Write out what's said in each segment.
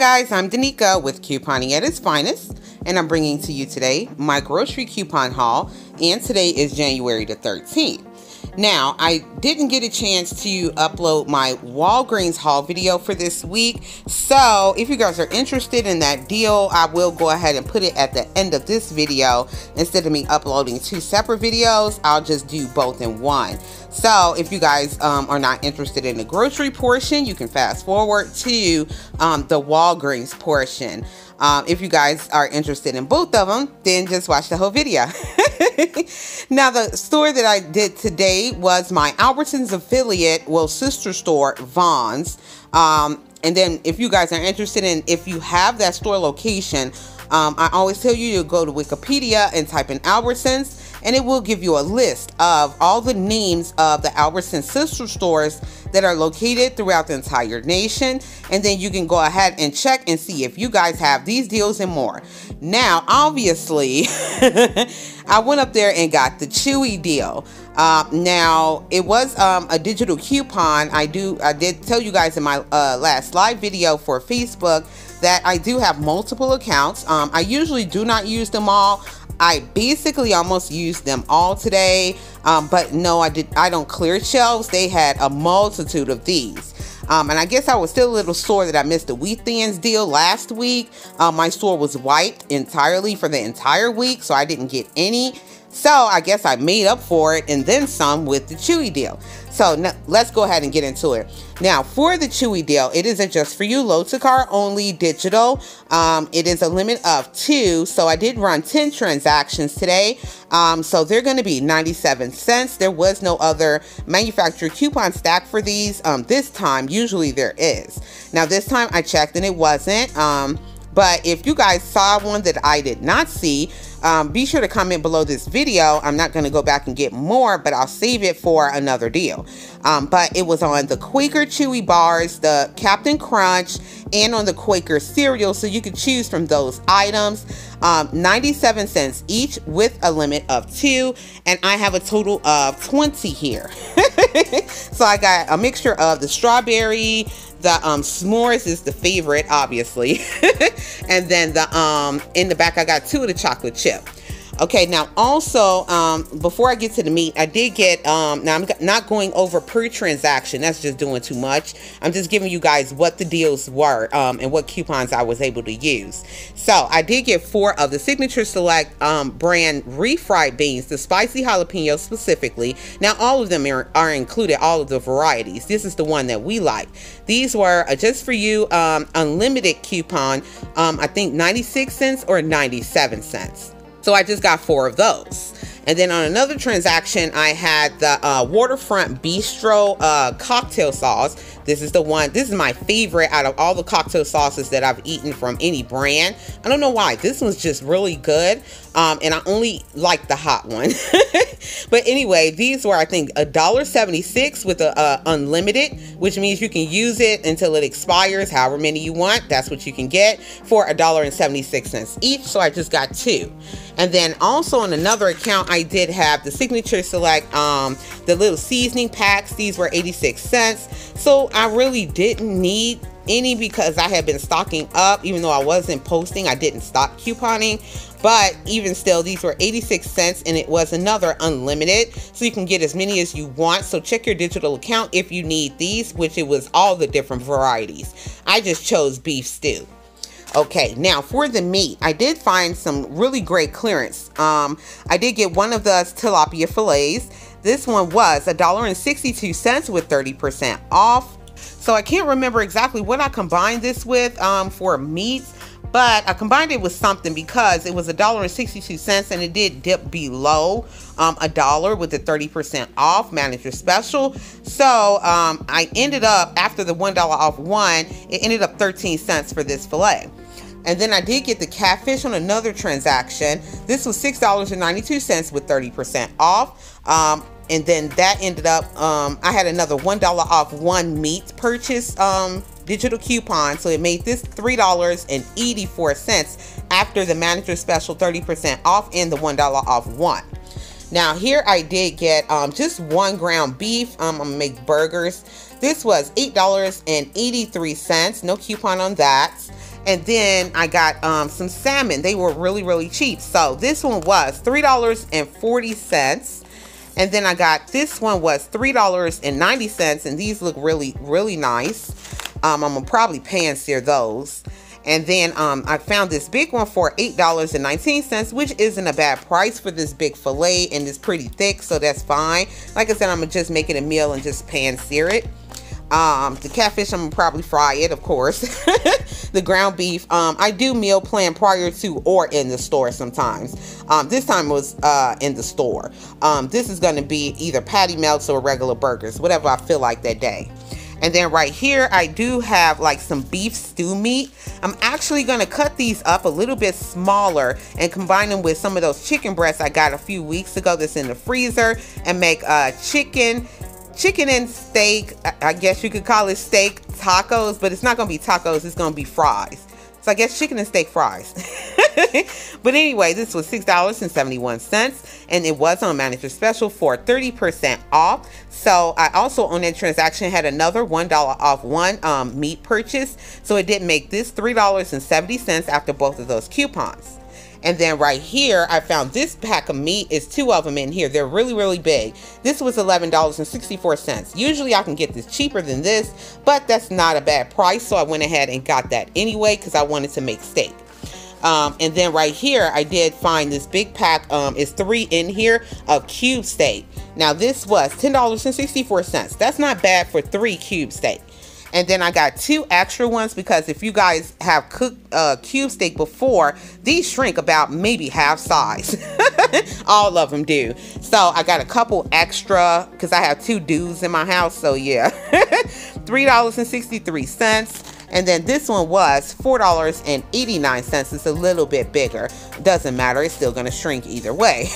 guys, I'm Danica with Couponing at its Finest, and I'm bringing to you today my grocery coupon haul, and today is January the 13th. Now, I didn't get a chance to upload my Walgreens haul video for this week, so if you guys are interested in that deal, I will go ahead and put it at the end of this video. Instead of me uploading two separate videos, I'll just do both in one. So if you guys are not interested in the grocery portion, you can fast forward to the Walgreens portion. If you guys are interested in both of them, then just watch the whole video. Now, the store that I did today was my Albertsons affiliate, well, sister store, Vons. And then if you guys are interested in, if you have that store location, I always tell you to go to Wikipedia and type in Albertsons, and it will give you a list of all the names of the Albertsons sister stores that are located throughout the entire nation. And then you can go ahead and check and see if you guys have these deals and more. Now, obviously, I went up there and got the Chewy deal. Now, it was a digital coupon. I did tell you guys in my last live video for Facebook that I do have multiple accounts. I usually do not use them all. I basically almost used them all today, but no, I don't clear shelves. They had a multitude of these. And I guess I was still a little sore that I missed the Wheat Thins deal last week. My store was wiped entirely for the entire week, so I didn't get any. So I guess I made up for it and then some with the Chewy deal. So now, let's go ahead and get into it. Now, for the Chewy deal, it is a just for you load to cart only digital. It is a limit of 2. So I did run 10 transactions today. So they're going to be 97 cents. There was no other manufacturer coupon stack for these this time. Usually there is. Now, this time I checked and it wasn't. But if you guys saw one that I did not see, be sure to comment below this video. I'm not going to go back and get more, but I'll save it for another deal. But it was on the Quaker Chewy bars, the Captain Crunch, and on the Quaker cereal. So you can choose from those items, 97 cents each with a limit of 2. And I have a total of 20 here. So I got a mixture of the strawberry, the s'mores is the favorite, obviously. And then the in the back, I got 2 of the chocolate chip. Okay, now also, before I get to the meat, I did get, now I'm not going over per transaction. That's just doing too much. I'm just giving you guys what the deals were and what coupons I was able to use. So I did get 4 of the Signature Select brand refried beans, the spicy jalapeno specifically. Now, all of them are included, all of the varieties. This is the one that we like. These were a just for you unlimited coupon, I think 96 cents or 97 cents. So I just got 4 of those. And then on another transaction, I had the Waterfront Bistro cocktail sauce. This is the one, this is my favorite out of all the cocktail sauces that I've eaten from any brand. I don't know why, this one's just really good. And I only like the hot one. But anyway, these were, I think, $1.76 with a unlimited, which means you can use it until it expires, however many you want. That's what you can get for $1.76 each. So I just got 2. And then also on another account, I did have the Signature Select, the little seasoning packs. These were 86 cents. So I really didn't need any because I had been stocking up. Even though I wasn't posting, I didn't stock couponing. But even still, these were 86 cents and it was another unlimited. So you can get as many as you want. So check your digital account if you need these, which it was all the different varieties. I just chose beef stew. Okay, now for the meat, I did find some really great clearance. I did get one of those tilapia fillets. This one was $1.62 with 30% off. So I can't remember exactly what I combined this with for meats, but I combined it with something because it was $1.62 and it did dip below $1 with the 30% off manager special. So I ended up, after the $1 off one, it ended up 13 cents for this fillet. And then I did get the catfish on another transaction. This was $6.92 with 30% off. And then that ended up, I had another $1 off one meat purchase digital coupon. So it made this $3.84 after the manager special 30% off and the $1 off one. Now here I did get just 1 ground beef. I'm gonna make burgers. This was $8.83, no coupon on that. And then I got some salmon. They were really, really cheap. So this one was $3.40. And then I got this one was $3.90. And these look really, really nice. I'm going to probably pan sear those. And then I found this big one for $8.19, which isn't a bad price for this big filet, and it's pretty thick, so that's fine. Like I said, I'm gonna just make it a meal and just pan sear it. The catfish, I'm gonna probably fry it, of course. The ground beef, I do meal plan prior to or in the store sometimes. This time it was in the store. This is gonna be either patty melts or regular burgers, whatever I feel like that day. And then right here, I do have like some beef stew meat. I'm actually gonna cut these up a little bit smaller and combine them with some of those chicken breasts I got a few weeks ago that's in the freezer, and make chicken and steak, I guess you could call it steak tacos, but it's not gonna be tacos, it's gonna be fries. So I guess chicken and steak fries. But anyway, this was $6.71, and it was on manager special for 30% off. So I also on that transaction had another $1 off one meat purchase. So it did make this $3.70 after both of those coupons. And then right here, I found this pack of meat. It's two of them in here. They're really, really big. This was $11.64. Usually I can get this cheaper than this, but that's not a bad price. So I went ahead and got that anyway, because I wanted to make steak. And then right here, I did find this big pack, it's three in here, of cube steak. Now this was $10.64. That's not bad for three cube steak. And then I got two extra ones, because if you guys have cooked cube steak before, these shrink about maybe half size. All of them do. So I got a couple extra because I have two dudes in my house. So yeah, $3.63. And then this one was $4.89. It's a little bit bigger. Doesn't matter. It's still going to shrink either way.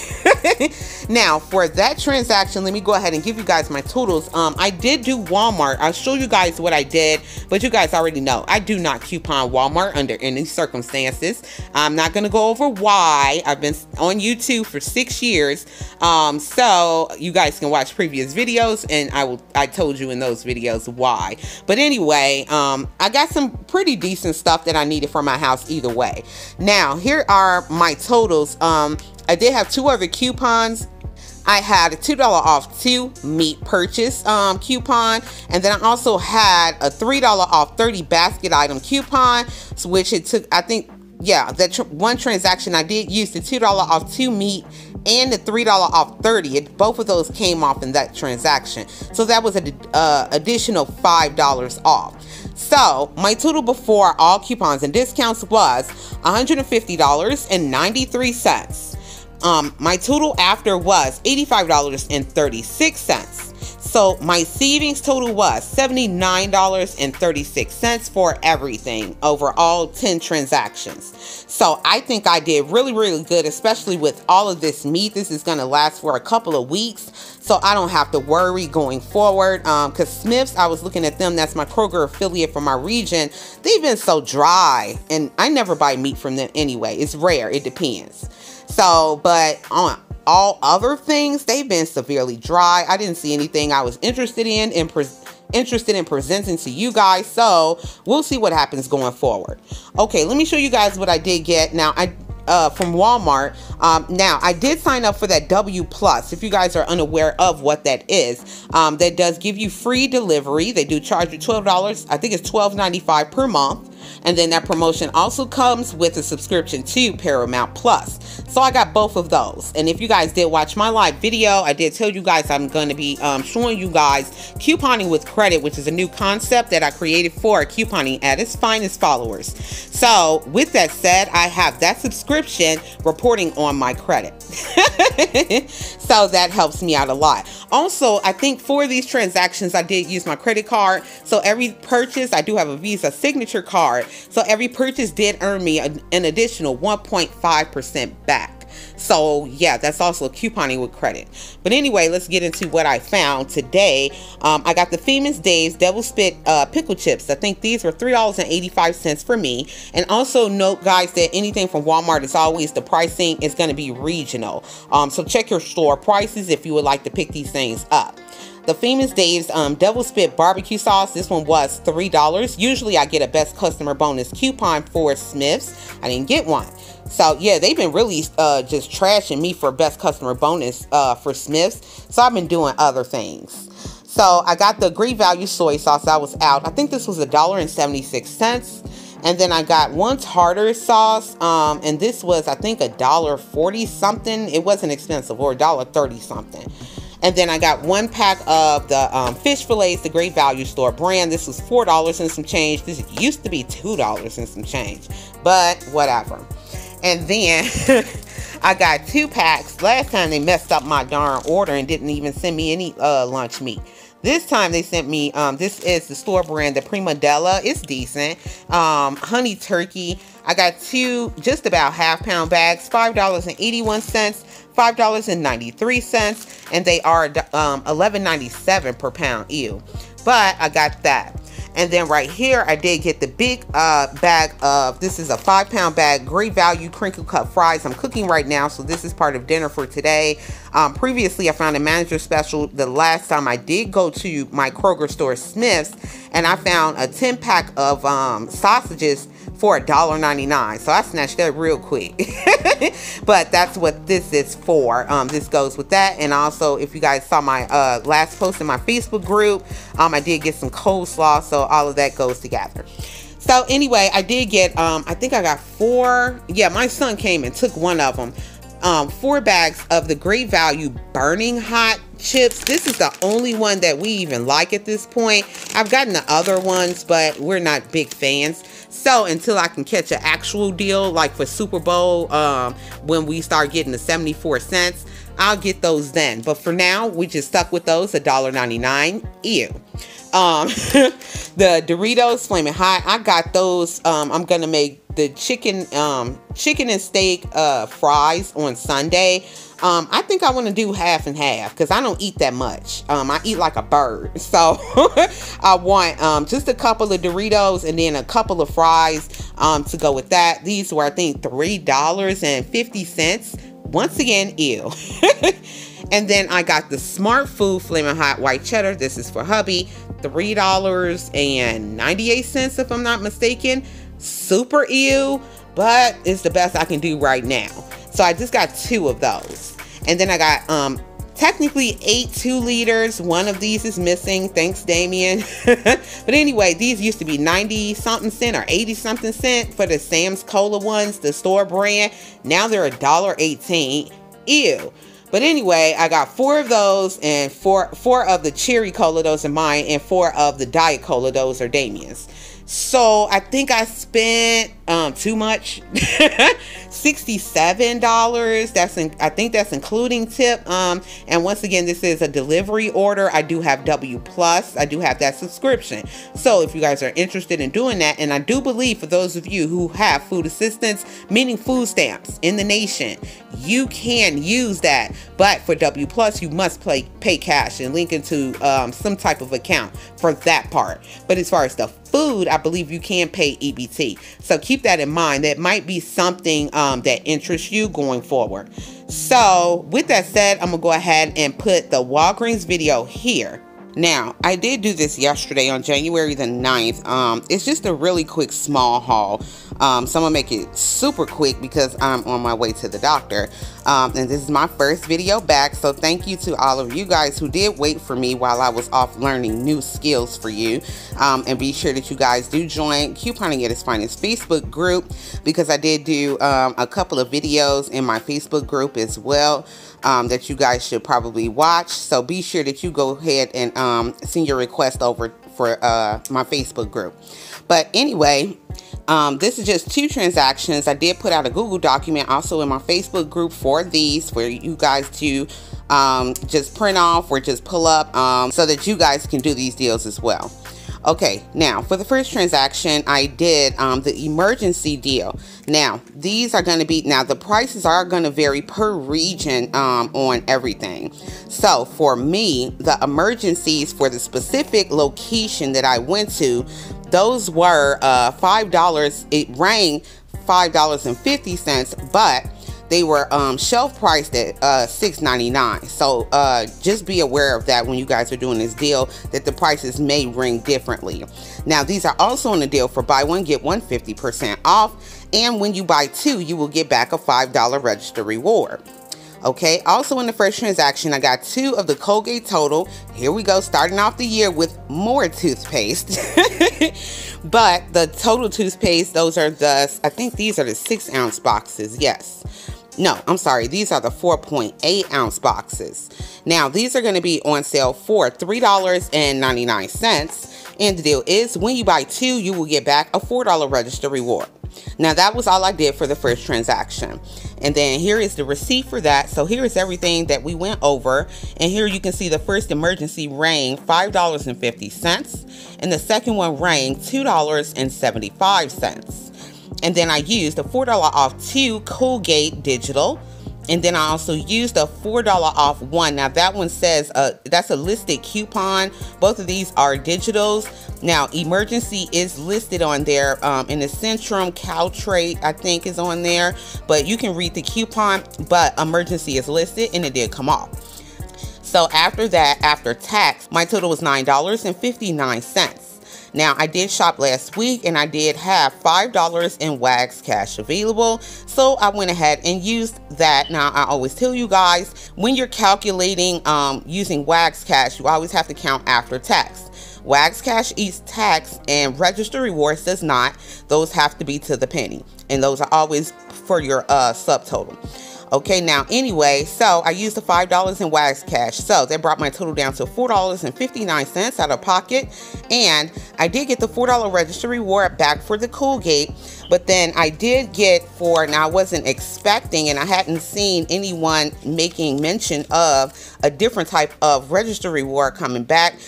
Now, for that transaction, let me go ahead and give you guys my totals. I did do Walmart. I'll show you guys what I did, but you guys already know I do not coupon Walmart under any circumstances. I'm not going to go over why. I've been on YouTube for 6 years. So you guys can watch previous videos, and I told you in those videos why. But anyway, I got some pretty decent stuff that I needed for my house either way. Now, here are my totals. I did have two other coupons. I had a $2 off two meat purchase coupon, and then I also had a $3 off 30 basket item coupon, which it took, I think, yeah, that one transaction I did use the $2 off two meat and the $3 off 30. Both of those came off in that transaction. So that was an additional $5 off. So my total before all coupons and discounts was $150.93. My total after was $85.36. So my savings total was $79.36 for everything over all 10 transactions. So I think I did really, really good, especially with all of this meat. This is going to last for a couple of weeks, so I don't have to worry going forward. Because Smith's, I was looking at them. That's my Kroger affiliate for my region. They've been so dry, and I never buy meat from them anyway. It's rare. It depends. So, but on all other things, they've been severely dry. I didn't see anything I was interested in and interested in presenting to you guys, so we'll see what happens going forward. Okay, let me show you guys what I did get. Now I from Walmart. Now I did sign up for that W Plus. If you guys are unaware of what that is, that does give you free delivery. They do charge you $12. I think it's $12.95 per month. And then that promotion also comes with a subscription to Paramount Plus. So I got both of those. And if you guys did watch my live video, I did tell you guys I'm going to be showing you guys couponing with credit, which is a new concept that I created for Couponing at its Finest followers. So with that said, I have that subscription reporting on my credit. So that helps me out a lot. Also, I think for these transactions, I did use my credit card. So every purchase, I do have a Visa signature card. So every purchase did earn me an additional 1.5% back. So yeah, that's also couponing with credit. But anyway, let's get into what I found today. I got the Famous Dave's Devil Spit pickle chips. I think these were $3.85 for me. And also note, guys, that anything from Walmart is always, the pricing is going to be regional. So check your store prices if you would like to pick these things up. The Famous Dave's Devil Spit barbecue sauce, this one was $3. Usually I get a best customer bonus coupon for Smith's. I didn't get one. So yeah, they've been really just trashing me for best customer bonus for Smith's. So I've been doing other things. So I got the Great Value soy sauce that was out. I think this was $1.76. And then I got one tartar sauce, and this was, I think, $1.40 something. It wasn't expensive, or $1.30 something. And then I got one pack of the fish fillets, the Great Value store brand. This was $4 and some change. This used to be $2 and some change, but whatever. And then I got two packs. Last time they messed up my darn order and didn't even send me any lunch meat. This time they sent me, this is the store brand, the Primadella. It's decent. Honey turkey. I got two just about half-pound bags, $5.81, $5.93, and they are $11.97 per pound. Ew. But I got that. And then right here, I did get the big bag of, this is a 5-pound bag, Great Value crinkle cut fries. I'm cooking right now, so this is part of dinner for today. Previously, I found a manager special the last time I did go to my Kroger store, Smith's, and I found a 10-pack of sausages for $1.99. So I snatched that real quick. But that's what this is for. This goes with that. And also, if you guys saw my last post in my Facebook group, I did get some coleslaw. So all of that goes together. So anyway, I did get, I think I got four. Yeah, my son came and took one of them. 4 bags of the Great Value burning hot chips. This is the only one that we even like at this point. I've gotten the other ones, but we're not big fans. So until I can catch an actual deal, like for Super Bowl, when we start getting the 74 cents, I'll get those then. But for now, we just stuck with those, $1.99. Ew. The Doritos Flamin' Hot, I got those. I'm gonna make the chicken and steak fries on Sunday. I think I want to do half and half because I don't eat that much. I eat like a bird. So I want just a couple of Doritos and then a couple of fries to go with that. These were, I think, $3.50. Once again, ew. And then I got the Smartfood Flamin' Hot White Cheddar. This is for hubby. $3.98 if I'm not mistaken. Super ew, but it's the best I can do right now. So I just got 2 of those. And then I got technically 8 2-liters. One of these is missing. Thanks, Damien. But anyway, these used to be 90-something cent or 80-something cent for the Sam's Cola ones, the store brand. Now they're $1.18. Ew. But anyway, I got 4 of those, and four of the cherry cola, those are mine, and 4 of the diet cola, those are Damien's. So I think I spent too much, $67. That's I think that's including tip. And once again, this is a delivery order. I do have W Plus. I do have that subscription. So if you guys are interested in doing that, and I do believe for those of you who have food assistance, meaning food stamps in the nation, you can use that. But for W Plus, you must pay cash and link into some type of account for that part. But as far as the food, I believe you can pay EBT. So keep that in mind. That might be something that interests you going forward. So with that said, I'm gonna go ahead and put the Walgreens video here. Now, I did do this yesterday on January the 9th. It's just a really quick small haul. So I'm gonna make it super quick because I'm on my way to the doctor. And this is my first video back, so thank you to all of you guys who did wait for me while I was off learning new skills for you. And be sure that you guys do join Couponing at its Finest Facebook group, because I did do a couple of videos in my Facebook group as well that you guys should probably watch. So be sure that you go ahead and send your request over for my Facebook group. But anyway, this is just 2 transactions. I did put out a Google document also in my Facebook group for these, for you guys to just print off or just pull up so that you guys can do these deals as well. Okay, now for the first transaction, I did the Emergen-C deal. Now, these are going to be, now the prices are going to vary per region on everything. So for me, the Emergen-Cs for the specific location that I went to, those were $5. It rang $5.50, but they were shelf priced at $6.99. So just be aware of that when you guys are doing this deal, that the prices may ring differently. Now these are also on the deal for buy one get one 50% off, and when you buy two you will get back a $5 register reward. Okay, also in the first transaction, I got two of the Colgate Total. Here we go, starting off the year with more toothpaste. But the Total toothpaste, those are the, I think these are the 6-ounce boxes. Yes. No, I'm sorry. These are the 4.8 ounce boxes. Now, these are going to be on sale for $3.99. And the deal is when you buy two, you will get back a $4 register reward. Now that was all I did for the first transaction, and then here is the receipt for that. So here is everything that we went over, and here you can see the first Emergen-C rang $5.50 and the second one rang $2.75, and then I used the $4 off two Colgate digital, and then I also used a $4 off one. Now that one says that's a listed coupon. Both of these are digitals. Now Emergen-C is listed on there in the Centrum, Caltrate I think is on there, but you can read the coupon, but Emergen-C is listed and it did come off. So after that, after tax, my total was $9.59. Now, I did shop last week and I did have $5 in Wags Cash available, so I went ahead and used that. Now, I always tell you guys, when you're calculating using Wags Cash, you always have to count after tax. Wags Cash eats tax and register rewards does not. Those have to be to the penny, and those are always for your subtotal. Okay, now anyway, so I used the $5 in Wags Cash, so that brought my total down to $4.59 out of pocket, and I did get the $4 register reward back for the Colgate, but then I did get for, now I wasn't expecting and I hadn't seen anyone making mention of a different type of register reward coming back.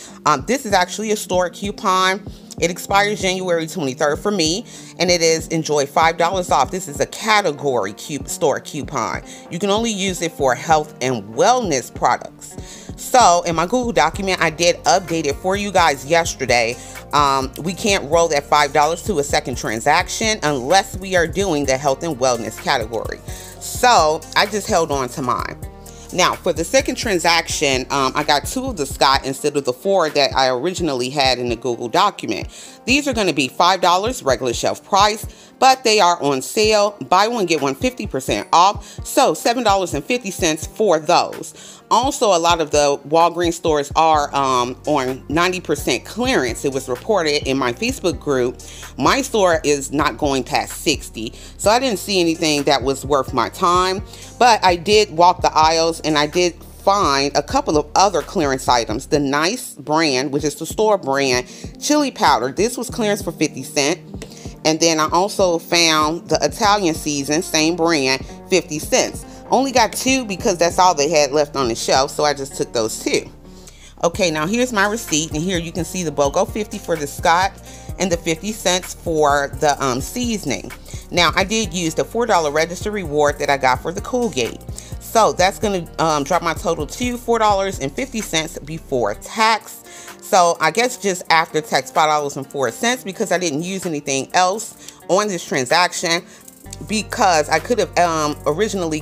This is actually a store coupon. It expires January 23rd for me, and it is enjoy $5 off. This is a category store coupon. You can only use it for health and wellness products. So in my Google document, I did update it for you guys yesterday. We can't roll that $5 to a second transaction unless we are doing the health and wellness category. So I just held on to mine. Now, for the second transaction, I got two of the Scott instead of the four that I originally had in the Google document. These are going to be $5 regular shelf price, but they are on sale. Buy one, get one 50% off. So $7.50 for those. Also, a lot of the Walgreens stores are on 90% clearance. It was reported in my Facebook group. My store is not going past 60, so I didn't see anything that was worth my time. But I did walk the aisles and I did find a couple of other clearance items. The Nice brand, which is the store brand, chili powder. This was clearance for 50 cents. And then I also found the Italian season, same brand, 50 cents. Only got two because that's all they had left on the shelf, so I just took those two. Okay, now here's my receipt, and here you can see the BOGO 50 for the Scott and the 50 cents for the seasoning. Now, I did use the $4 register reward that I got for the Colgate. So that's going to drop my total to $4.50 before tax. So I guess just after tax, $5.04, because I didn't use anything else on this transaction, because I could have originally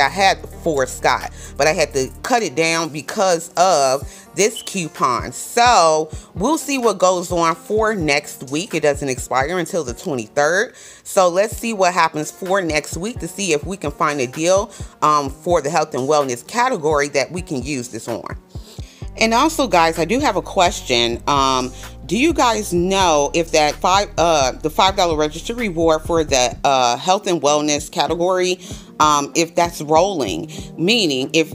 I had four Scott, but I had to cut it down because of this coupon. So we'll see what goes on for next week. It doesn't expire until the 23rd, so let's see what happens for next week to see if we can find a deal for the health and wellness category that we can use this on. And also, guys, I do have a question. Do you guys know if that the $5 register reward for the health and wellness category, if that's rolling? Meaning, if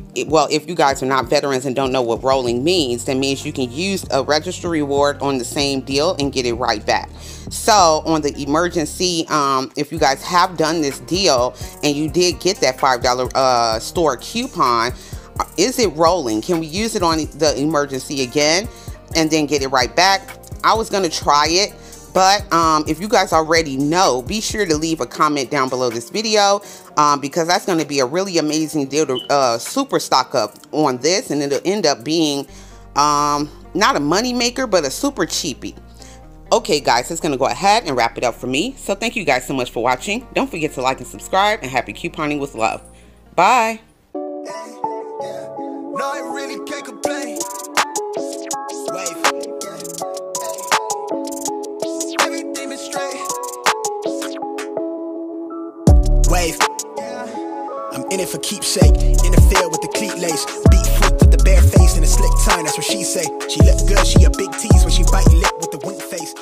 you guys are not veterans and don't know what rolling means, that means you can use a register reward on the same deal and get it right back. So on the Emergen-C, if you guys have done this deal and you did get that $5 store coupon, is it rolling? Can we use it on the Emergen-C again and then get it right back? I was going to try it, but if you guys already know, be sure to leave a comment down below this video, because that's going to be a really amazing deal to super stock up on this, and it'll end up being not a money maker but a super cheapie. Okay guys, it's going to go ahead and wrap it up for me. So thank you guys so much for watching. Don't forget to like and subscribe, and happy couponing with love. Bye. Wave. I'm in it for keepsake. In the field with the cleat lace. Beat freak with the bare face and a slick tongue. That's what she say. She look good. She a big tease when she biting lip with the wink face.